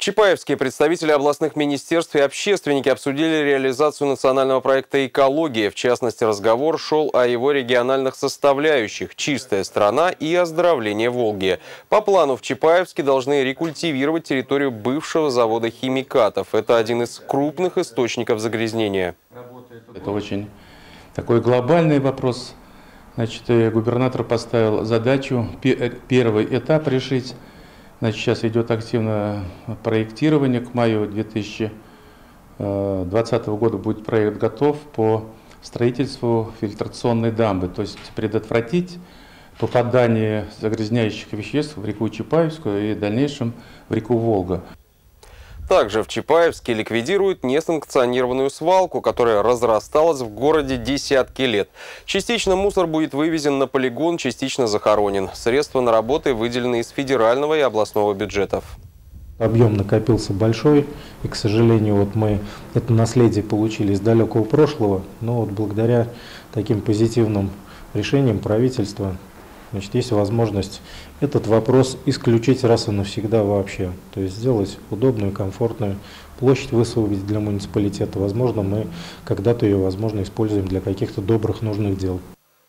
В Чапаевске представители областных министерств и общественники обсудили реализацию национального проекта «Экология». В частности, разговор шел о его региональных составляющих «Чистая страна» и оздоровление Волги. По плану в Чапаевске должны рекультивировать территорию бывшего завода химикатов. Это один из крупных источников загрязнения. Это очень такой глобальный вопрос. Значит, губернатор поставил задачу первый этап решить. Значит, сейчас идет активное проектирование. К маю 2020 года будет проект готов по строительству фильтрационной дамбы. То есть предотвратить попадание загрязняющих веществ в реку Чапаевскую и в дальнейшем в реку Волга. Также в Чапаевске ликвидируют несанкционированную свалку, которая разрасталась в городе десятки лет. Частично мусор будет вывезен на полигон, частично захоронен. Средства на работы выделены из федерального и областного бюджетов. Объем накопился большой, и, к сожалению, вот мы это наследие получили из далекого прошлого, но вот благодаря таким позитивным решениям правительства, значит, есть возможность этот вопрос исключить раз и навсегда вообще. То есть сделать удобную, комфортную площадь, высвободить для муниципалитета. Возможно, мы когда-то ее, возможно, используем для каких-то добрых, нужных дел.